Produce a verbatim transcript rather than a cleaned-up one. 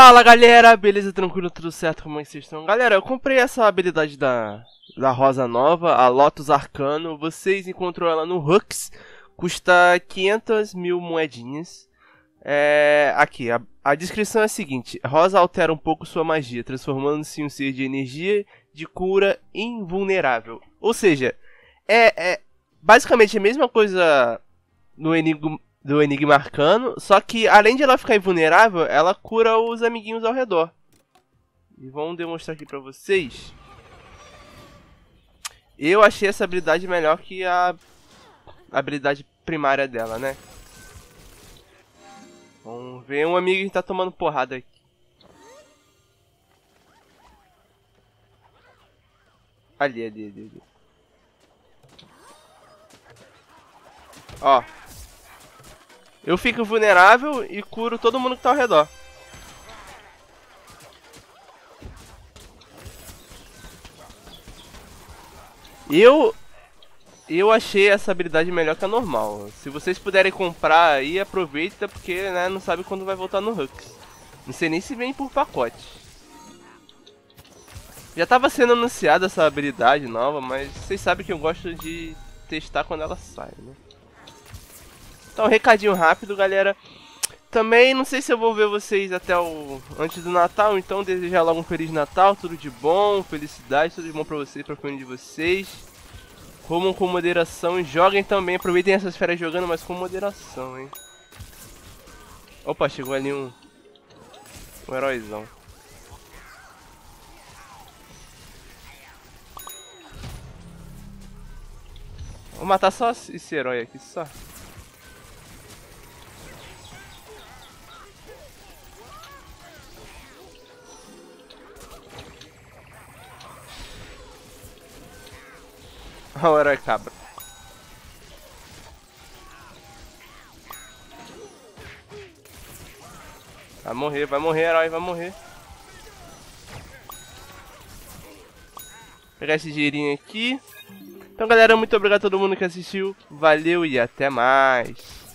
Fala galera, beleza, tranquilo, tudo certo, como é que vocês estão? Galera, eu comprei essa habilidade da, da Rosa Nova, a Lotus Arcano. Vocês encontram ela no Hux, custa quinhentas mil moedinhas. É, aqui, a, a descrição é a seguinte: Rosa altera um pouco sua magia, transformando-se em um ser de energia de cura invulnerável. Ou seja, é, é basicamente a mesma coisa no enigma... do Enigma Arcano, só que além de ela ficar invulnerável, ela cura os amiguinhos ao redor. E vamos demonstrar aqui pra vocês. Eu achei essa habilidade melhor que a habilidade primária dela, né? Vamos ver um amigo que tá tomando porrada aqui. Ali, ali, ali, ali. Ó. Eu fico vulnerável e curo todo mundo que tá ao redor. Eu... Eu achei essa habilidade melhor que a normal. Se vocês puderem comprar aí, aproveita, porque né, não sabe quando vai voltar no Rux. Não sei nem se vem por pacote. Já tava sendo anunciada essa habilidade nova, mas vocês sabem que eu gosto de testar quando ela sai, né? Então, um recadinho rápido, galera. Também não sei se eu vou ver vocês até o antes do Natal, então desejar logo um Feliz Natal, tudo de bom, felicidade, tudo de bom pra vocês, pra família de vocês. Comam com moderação e joguem também, aproveitem essas férias jogando, mas com moderação, hein. Opa, chegou ali um, um heróizão. Vou matar só esse herói aqui, só. Olha o herói cabra. Vai morrer, vai morrer, herói, vai morrer. Pegar esse girinho aqui. Então, galera, muito obrigado a todo mundo que assistiu. Valeu e até mais.